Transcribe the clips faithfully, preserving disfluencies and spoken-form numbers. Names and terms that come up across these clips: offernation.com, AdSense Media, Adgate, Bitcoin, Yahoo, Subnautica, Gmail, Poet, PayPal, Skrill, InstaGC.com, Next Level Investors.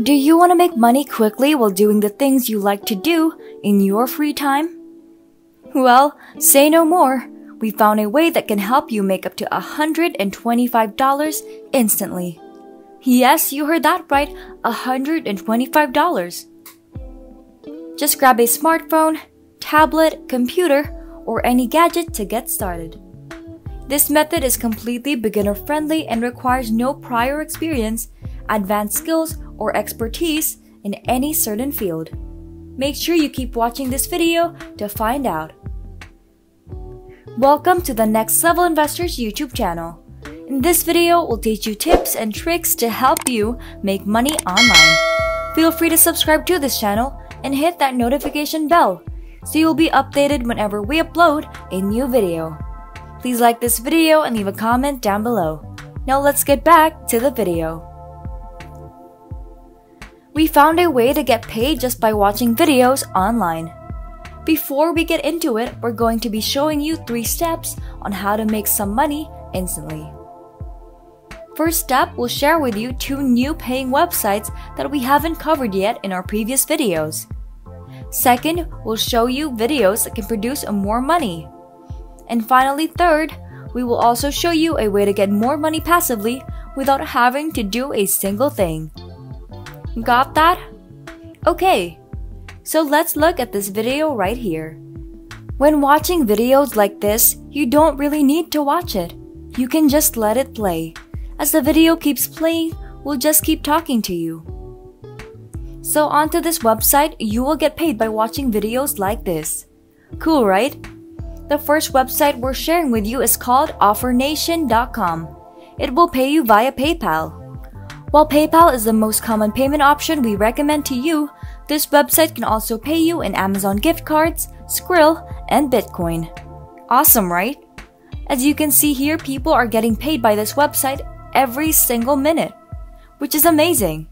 Do you want to make money quickly while doing the things you like to do in your free time? Well, say no more. We found a way that can help you make up to one hundred twenty-five dollars instantly. Yes, you heard that right, one hundred twenty-five dollars. Just grab a smartphone, tablet, computer, or any gadget to get started. This method is completely beginner-friendly and requires no prior experience, advanced skills, or expertise in any certain field. Make sure you keep watching this video to find out. Welcome to the Next Level Investors YouTube channel. In this video, we'll teach you tips and tricks to help you make money online. Feel free to subscribe to this channel and hit that notification bell so you'll be updated whenever we upload a new video. Please like this video and leave a comment down below. Now let's get back to the video. We found a way to get paid just by watching videos online. Before we get into it, we're going to be showing you three steps on how to make some money instantly. First step, we'll share with you two new paying websites that we haven't covered yet in our previous videos. Second, we'll show you videos that can produce more money. And finally, third, we will also show you a way to get more money passively without having to do a single thing. Got that? Okay, so let's look at this video right here. When watching videos like this, you don't really need to watch it. You can just let it play. As the video keeps playing, we'll just keep talking to you. So onto this website, you will get paid by watching videos like this. Cool, right? The first website we're sharing with you is called offer nation dot com. It will pay you via PayPal. While PayPal is the most common payment option we recommend to you, this website can also pay you in Amazon gift cards, Skrill, and Bitcoin. Awesome, right? As you can see here, people are getting paid by this website every single minute, which is amazing.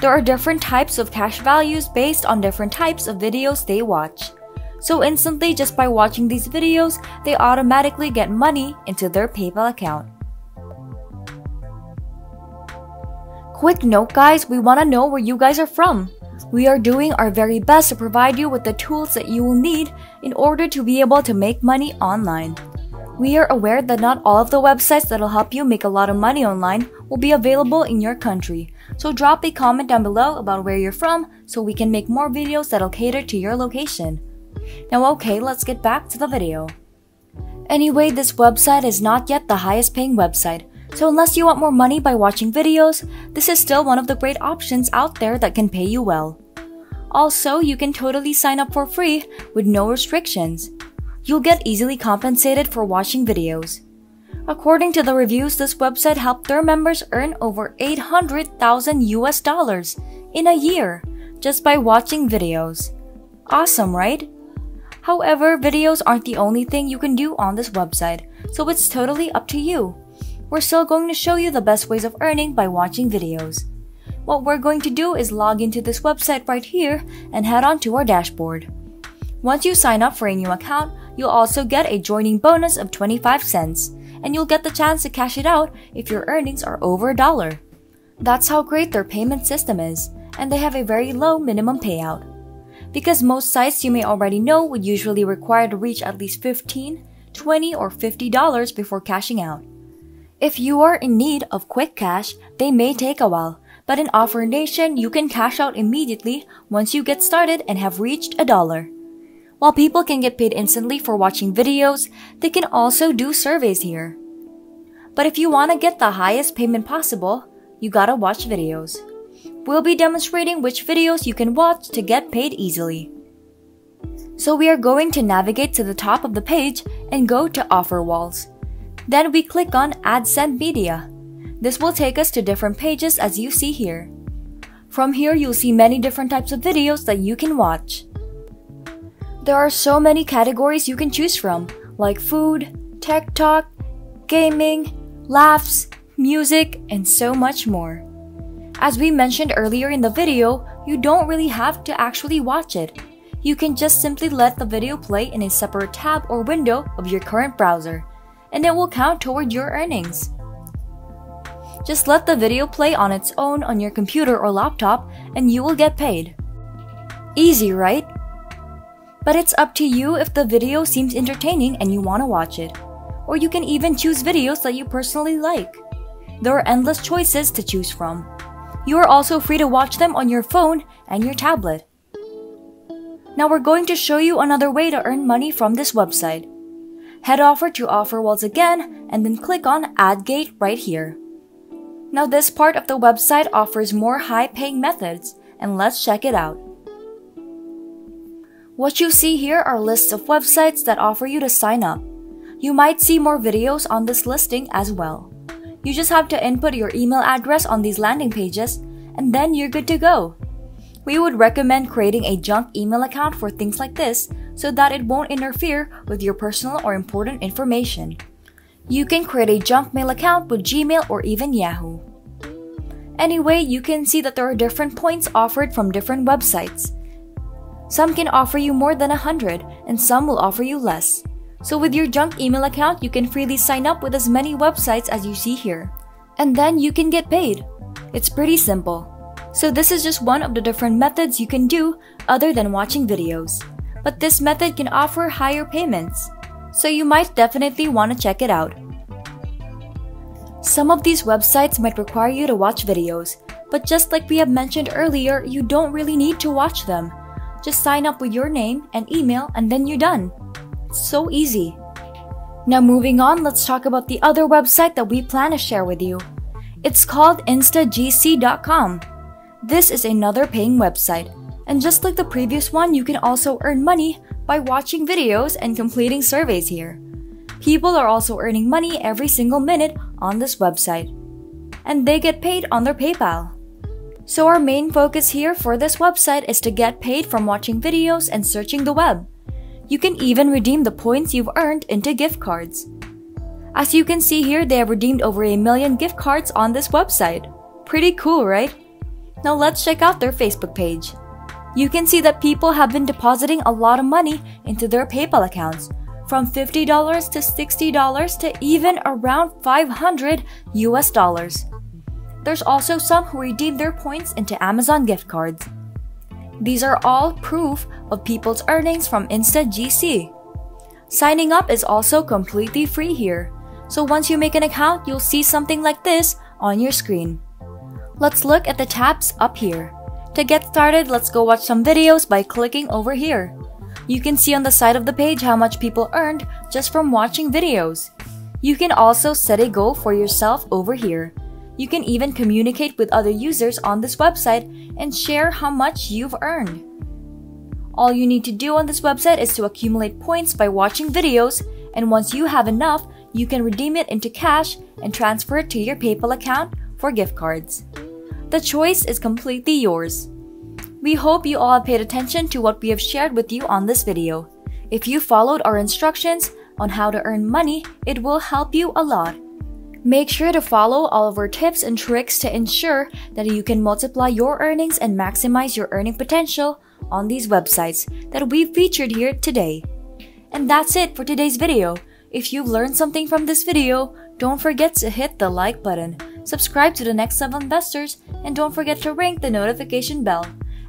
There are different types of cash values based on different types of videos they watch. So instantly, just by watching these videos, they automatically get money into their PayPal account. Quick note guys, we want to know where you guys are from. We are doing our very best to provide you with the tools that you will need in order to be able to make money online. We are aware that not all of the websites that will help you make a lot of money online will be available in your country. So drop a comment down below about where you're from so we can make more videos that will cater to your location. Now okay, let's get back to the video. Anyway, this website is not yet the highest paying website, so unless you want more money by watching videos, this is still one of the great options out there that can pay you well. Also, you can totally sign up for free with no restrictions. You'll get easily compensated for watching videos. According to the reviews, this website helped their members earn over eight hundred thousand U S dollars in a year just by watching videos. Awesome, right? However, videos aren't the only thing you can do on this website, so it's totally up to you. We're still going to show you the best ways of earning by watching videos. What we're going to do is log into this website right here and head on to our dashboard. Once you sign up for a new account, you'll also get a joining bonus of twenty-five cents, and you'll get the chance to cash it out if your earnings are over a dollar. That's how great their payment system is, and they have a very low minimum payout. Because most sites you may already know would usually require to reach at least fifteen dollars, twenty dollars, or fifty dollars before cashing out. If you are in need of quick cash, they may take a while, but in Offer Nation, you can cash out immediately once you get started and have reached a dollar. While people can get paid instantly for watching videos, they can also do surveys here. But if you want to get the highest payment possible, you gotta watch videos. We'll be demonstrating which videos you can watch to get paid easily. So we are going to navigate to the top of the page and go to Offer Walls. Then we click on AdSense Media. This will take us to different pages as you see here. From here, you'll see many different types of videos that you can watch. There are so many categories you can choose from, like food, tech talk, gaming, laughs, music, and so much more. As we mentioned earlier in the video, you don't really have to actually watch it. You can just simply let the video play in a separate tab or window of your current browser, and it will count toward your earnings. Just let the video play on its own on your computer or laptop and you will get paid. Easy, right? But it's up to you if the video seems entertaining and you want to watch it. Or you can even choose videos that you personally like. There are endless choices to choose from. You are also free to watch them on your phone and your tablet. Now we're going to show you another way to earn money from this website. Head over to Offerwells again and then click on Adgate right here. Now this part of the website offers more high-paying methods, and let's check it out. What you see here are lists of websites that offer you to sign up. You might see more videos on this listing as well. You just have to input your email address on these landing pages, and then you're good to go. We would recommend creating a junk email account for things like this so that it won't interfere with your personal or important information. You can create a junk mail account with Gmail or even Yahoo. Anyway, you can see that there are different points offered from different websites. Some can offer you more than one hundred, and some will offer you less. So with your junk email account, you can freely sign up with as many websites as you see here. And then you can get paid. It's pretty simple. So this is just one of the different methods you can do other than watching videos. But this method can offer higher payments. So you might definitely want to check it out. Some of these websites might require you to watch videos, but just like we have mentioned earlier, you don't really need to watch them. Just sign up with your name and email and then you're done. It's so easy. Now moving on, let's talk about the other website that we plan to share with you. It's called Insta G C dot com. This is another paying website. And just like the previous one, you can also earn money by watching videos and completing surveys here. People are also earning money every single minute on this website. And they get paid on their PayPal. So our main focus here for this website is to get paid from watching videos and searching the web. You can even redeem the points you've earned into gift cards. As you can see here, they have redeemed over a million gift cards on this website. Pretty cool, right? Now let's check out their Facebook page. You can see that people have been depositing a lot of money into their PayPal accounts, from fifty dollars to sixty dollars to even around five hundred U S dollars. There's also some who redeem their points into Amazon gift cards. These are all proof of people's earnings from InstaGC. Signing up is also completely free here. So once you make an account, you'll see something like this on your screen. Let's look at the tabs up here. To get started, let's go watch some videos by clicking over here. You can see on the side of the page how much people earned just from watching videos. You can also set a goal for yourself over here. You can even communicate with other users on this website and share how much you've earned. All you need to do on this website is to accumulate points by watching videos, and once you have enough, you can redeem it into cash and transfer it to your PayPal account for gift cards. The choice is completely yours. We hope you all have paid attention to what we have shared with you on this video. If you followed our instructions on how to earn money, it will help you a lot. Make sure to follow all of our tips and tricks to ensure that you can multiply your earnings and maximize your earning potential on these websites that we've featured here today. And that's it for today's video. If you've learned something from this video, don't forget to hit the like button. Subscribe to the Next Level Investors, and don't forget to ring the notification bell.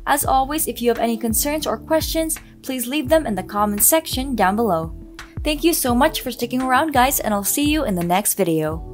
As always, if you have any concerns or questions, please leave them in the comments section down below. Thank you so much for sticking around, guys, and I'll see you in the next video.